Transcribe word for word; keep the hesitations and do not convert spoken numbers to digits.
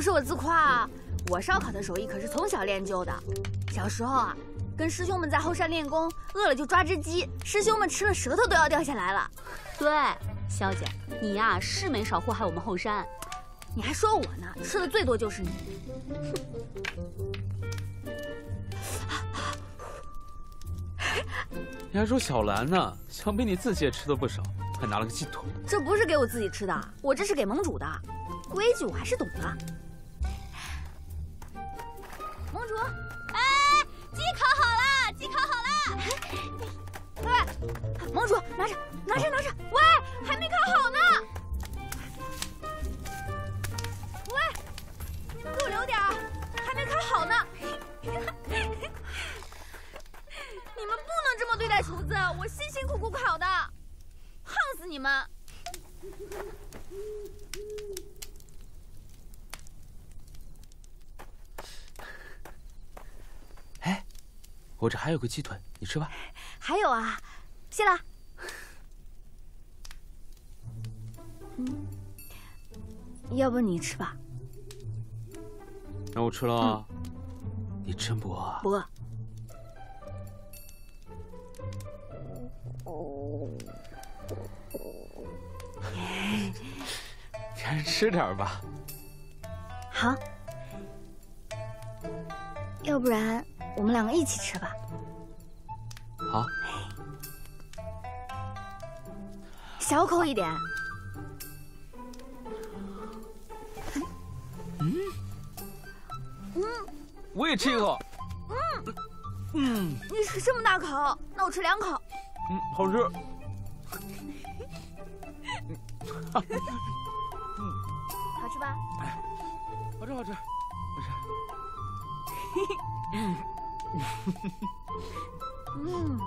不是我自夸啊，我烧烤的手艺可是从小练就的。小时候啊，跟师兄们在后山练功，饿了就抓只鸡，师兄们吃了舌头都要掉下来了。对，萧姐，你呀、啊、是没少祸害我们后山。你还说我呢，吃的最多就是你。你还说小兰呢？想必你自己也吃了不少，还拿了个鸡腿。这不是给我自己吃的，我这是给盟主的。 规矩我还是懂的，盟主，哎，鸡烤好了，鸡烤好了，哎，盟主拿着，拿着，拿着，喂，还没烤好呢，喂，给我留点儿，还没烤好呢，你们不能这么对待厨子，我辛辛苦苦烤的，胖死你们！ 我这还有个鸡腿，你吃吧。还有啊，谢了。嗯，要不你吃吧。那我吃了啊。嗯、你真不饿啊？不饿。你还是吃点吧。好。要不然。 我们两个一起吃吧。好，小口一点。嗯嗯，我也吃一口。嗯嗯，你吃这么大口，那我吃两口。嗯，好吃。好吃吧？好吃，好吃，好吃。嘿嘿。 嗯。